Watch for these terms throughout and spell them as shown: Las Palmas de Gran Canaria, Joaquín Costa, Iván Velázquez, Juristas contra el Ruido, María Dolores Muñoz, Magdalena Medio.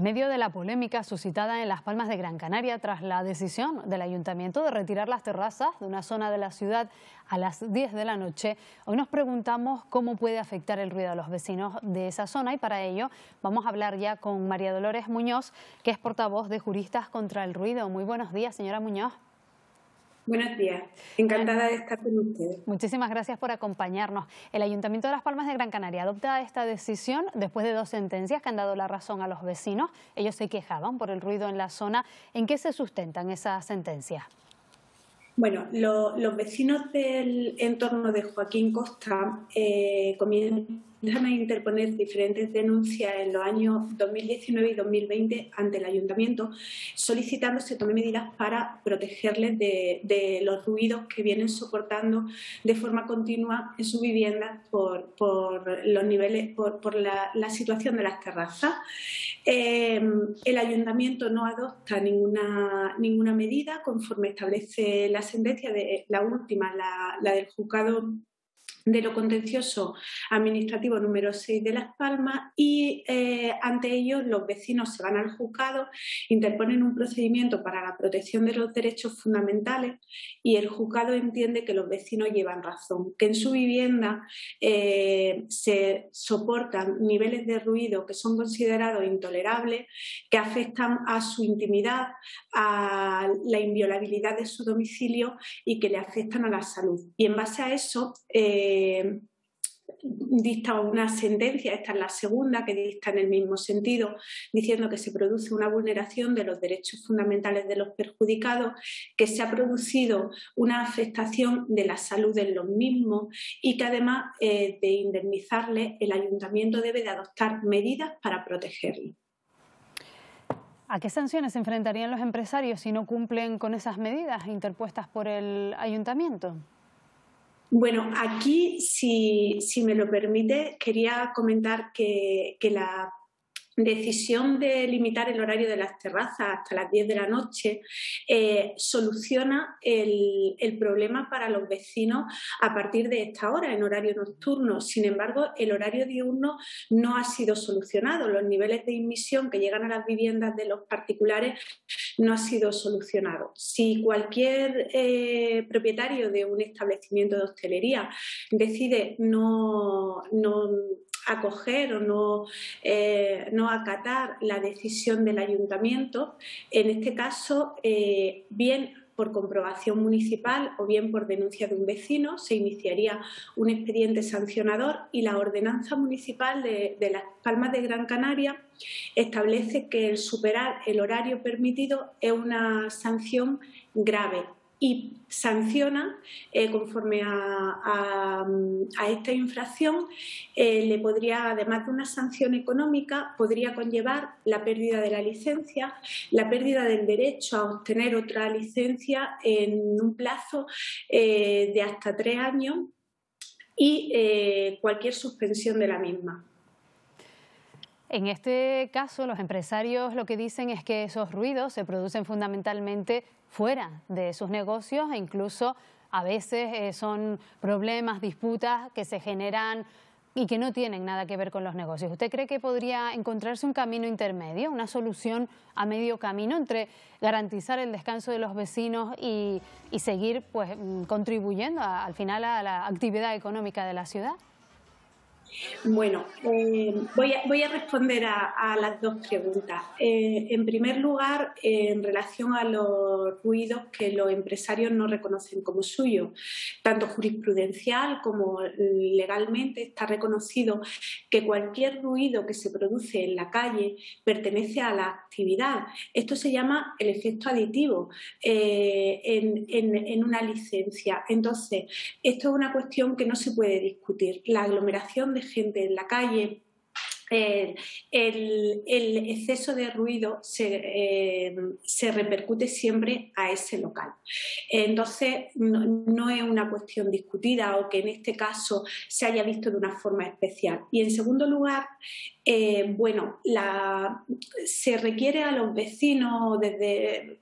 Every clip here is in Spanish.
En medio de la polémica suscitada en Las Palmas de Gran Canaria tras la decisión del ayuntamiento de retirar las terrazas de una zona de la ciudad a las 10 de la noche, hoy nos preguntamos cómo puede afectar el ruido a los vecinos de esa zona, y para ello vamos a hablar ya con María Dolores Muñoz, que es portavoz de Juristas contra el Ruido. Muy buenos días, señora Muñoz. Buenos días, encantada de estar con ustedes. Muchísimas gracias por acompañarnos. El Ayuntamiento de Las Palmas de Gran Canaria adopta esta decisión después de dos sentencias que han dado la razón a los vecinos. Ellos se quejaban por el ruido en la zona. ¿En qué se sustentan esas sentencias? Bueno, los vecinos del entorno de Joaquín Costa comienzan a interponer diferentes denuncias en los años 2019 y 2020 ante el ayuntamiento, solicitando se tomen medidas para protegerles de los ruidos que vienen soportando de forma continua en su vivienda por la situación de las terrazas. El ayuntamiento no adopta ninguna medida conforme establece la sentencia, la última, la del juzgado de lo contencioso administrativo número 6 de Las Palmas, y ante ello los vecinos se van al juzgado, interponen un procedimiento para la protección de los derechos fundamentales, y el juzgado entiende que los vecinos llevan razón, que en su vivienda se soportan niveles de ruido que son considerados intolerables, que afectan a su intimidad, a la inviolabilidad de su domicilio y que le afectan a la salud. Y en base a eso dicta una sentencia, esta es la segunda que dicta en el mismo sentido, diciendo que se produce una vulneración de los derechos fundamentales de los perjudicados, que se ha producido una afectación de la salud en los mismos y que además de indemnizarles, el ayuntamiento debe de adoptar medidas para protegerlos. ¿A qué sanciones se enfrentarían los empresarios si no cumplen con esas medidas interpuestas por el ayuntamiento? Bueno, aquí, si me lo permite, quería comentar que la decisión de limitar el horario de las terrazas hasta las 10 de la noche soluciona el problema para los vecinos a partir de esta hora, en horario nocturno. Sin embargo, el horario diurno no ha sido solucionado. Los niveles de inmisión que llegan a las viviendas de los particulares no ha sido solucionado. Si cualquier propietario de un establecimiento de hostelería decide no acatar la decisión del ayuntamiento, en este caso, bien por comprobación municipal o bien por denuncia de un vecino, se iniciaría un expediente sancionador, y la ordenanza municipal de Las Palmas de Gran Canaria establece que el superar el horario permitido es una sanción grave, y sanciona conforme a esta infracción. Le podría, además de una sanción económica, podría conllevar la pérdida de la licencia, la pérdida del derecho a obtener otra licencia en un plazo de hasta 3 años y cualquier suspensión de la misma. En este caso, los empresarios lo que dicen es que esos ruidos se producen fundamentalmente fuera de sus negocios, e incluso a veces son problemas, disputas que se generan y que no tienen nada que ver con los negocios. ¿Usted cree que podría encontrarse un camino intermedio, una solución a medio camino entre garantizar el descanso de los vecinos y seguir pues contribuyendo al final a la actividad económica de la ciudad? Bueno, voy a responder a las dos preguntas. En primer lugar, en relación a los ruidos que los empresarios no reconocen como suyos, tanto jurisprudencial como legalmente está reconocido que cualquier ruido que se produce en la calle pertenece a la actividad. Esto se llama el efecto aditivo en una licencia. Entonces, esto es una cuestión que no se puede discutir. La aglomeración de gente en la calle, el exceso de ruido se repercute siempre a ese local. Entonces, no es una cuestión discutida o que en este caso se haya visto de una forma especial. Y en segundo lugar, se requiere a los vecinos,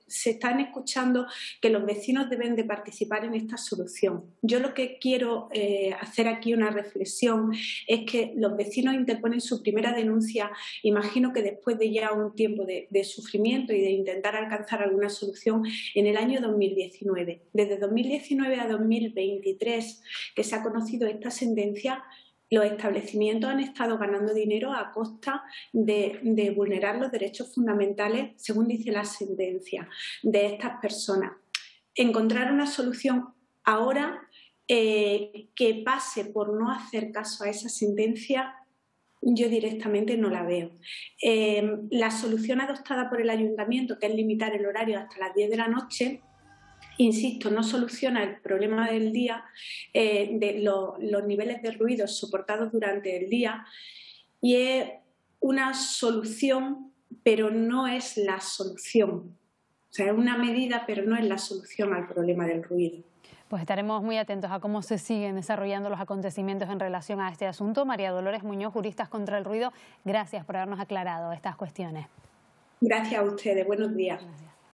se están escuchando que los vecinos deben de participar en esta solución. Yo lo que quiero hacer aquí una reflexión es que los vecinos interponen su primera denuncia, imagino que después de ya un tiempo de sufrimiento y de intentar alcanzar alguna solución, en el año 2019. Desde 2019 a 2023, que se ha conocido esta sentencia, los establecimientos han estado ganando dinero a costa de vulnerar los derechos fundamentales, según dice la sentencia, de estas personas. Encontrar una solución ahora que pase por no hacer caso a esa sentencia, yo directamente no la veo. La solución adoptada por el ayuntamiento, que es limitar el horario hasta las 10 de la noche, insisto, no soluciona el problema del día, de los niveles de ruido soportados durante el día, y es una solución, pero no es la solución. O sea, es una medida, pero no es la solución al problema del ruido. Pues estaremos muy atentos a cómo se siguen desarrollando los acontecimientos en relación a este asunto. María Dolores Muñoz, Juristas contra el Ruido, gracias por habernos aclarado estas cuestiones. Gracias a ustedes. Buenos días. Gracias.